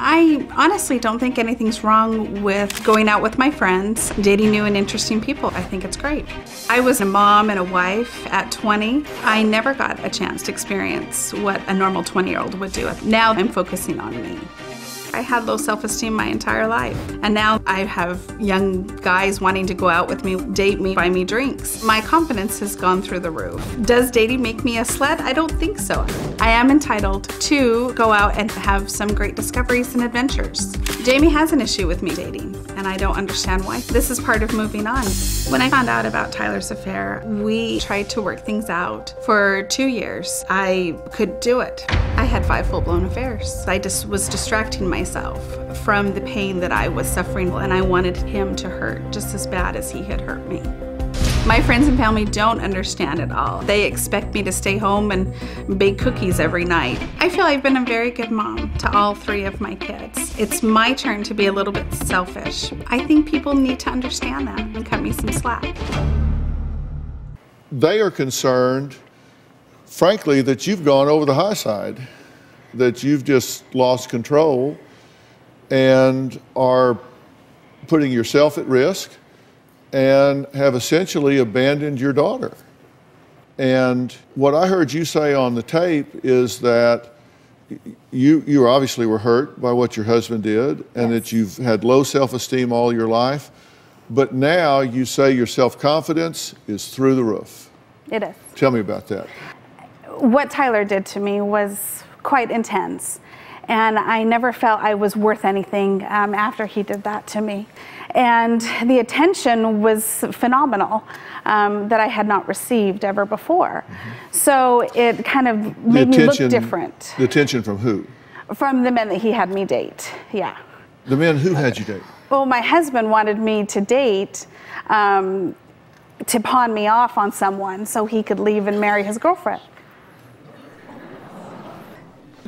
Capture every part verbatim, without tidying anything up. I honestly don't think anything's wrong with going out with my friends, dating new and interesting people. I think it's great. I was a mom and a wife at twenty. I never got a chance to experience what a normal twenty-year-old would do. Now I'm focusing on me. I had low self-esteem my entire life, and now I have young guys wanting to go out with me, date me, buy me drinks. My confidence has gone through the roof. Does dating make me a slut? I don't think so. I am entitled to go out and have some great discoveries and adventures. Jamie has an issue with me dating, and I don't understand why. This is part of moving on. When I found out about Tyler's affair, we tried to work things out for two years. I could do it. I had five full-blown affairs. I just was distracting myself from the pain that I was suffering, and I wanted him to hurt just as bad as he had hurt me. My friends and family don't understand at all. They expect me to stay home and bake cookies every night. I feel I've been a very good mom to all three of my kids. It's my turn to be a little bit selfish. I think people need to understand that and cut me some slack. They are concerned, frankly, that you've gone over the high side, that you've just lost control and are putting yourself at risk, and have essentially abandoned your daughter. And what I heard you say on the tape is that you, you obviously were hurt by what your husband did, and yes, that you've had low self-esteem all your life, but now you say your self-confidence is through the roof. It is. Tell me about that. What Tyler did to me was quite intense, and I never felt I was worth anything um, after he did that to me. And the attention was phenomenal um, that I had not received ever before. Mm-hmm. So it kind of made me look different. The attention from who? From the men that he had me date, yeah. The men who had you date? Well, my husband wanted me to date um, to pawn me off on someone so he could leave and marry his girlfriend.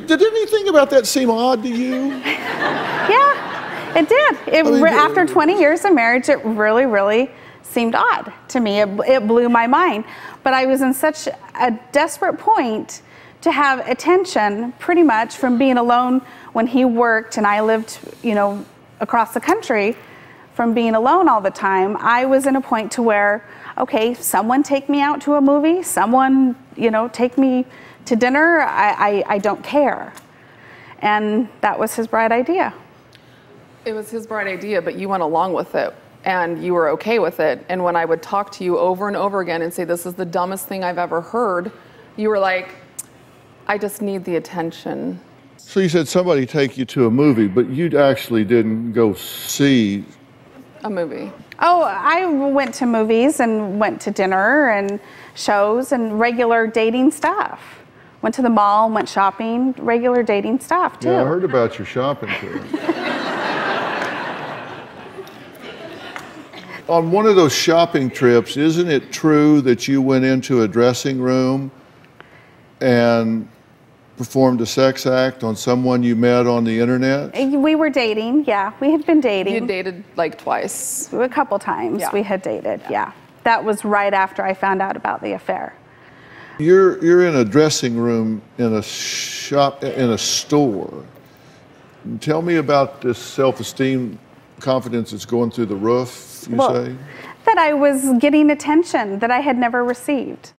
Did anything about that seem odd to you? Yeah, it did. It, I mean, after twenty years of marriage, it really, really seemed odd to me. It, it blew my mind. But I was in such a desperate point to have attention, pretty much, from being alone when he worked and I lived, you know, across the country, from being alone all the time. I was in a point to where, okay, someone take me out to a movie, someone, you know, take me to dinner, I, I, I don't care. And that was his bright idea. It was his bright idea, but you went along with it, and you were okay with it. And when I would talk to you over and over again and say, this is the dumbest thing I've ever heard, you were like, I just need the attention. So you said somebody take you to a movie, but you actually didn't go see a movie. Oh, I went to movies and went to dinner and shows and regular dating stuff. Went to the mall, went shopping, regular dating stuff too. Yeah, I heard about your shopping too. On one of those shopping trips, isn't it true that you went into a dressing room and performed a sex act on someone you met on the internet? We were dating, yeah. We had been dating. You dated like twice. A couple times, yeah. We had dated, yeah. yeah. That was right after I found out about the affair. You're, you're in a dressing room in a shop, in a store. Tell me about this self-esteem, confidence that's going through the roof, you well, say? That I was getting attention that I had never received.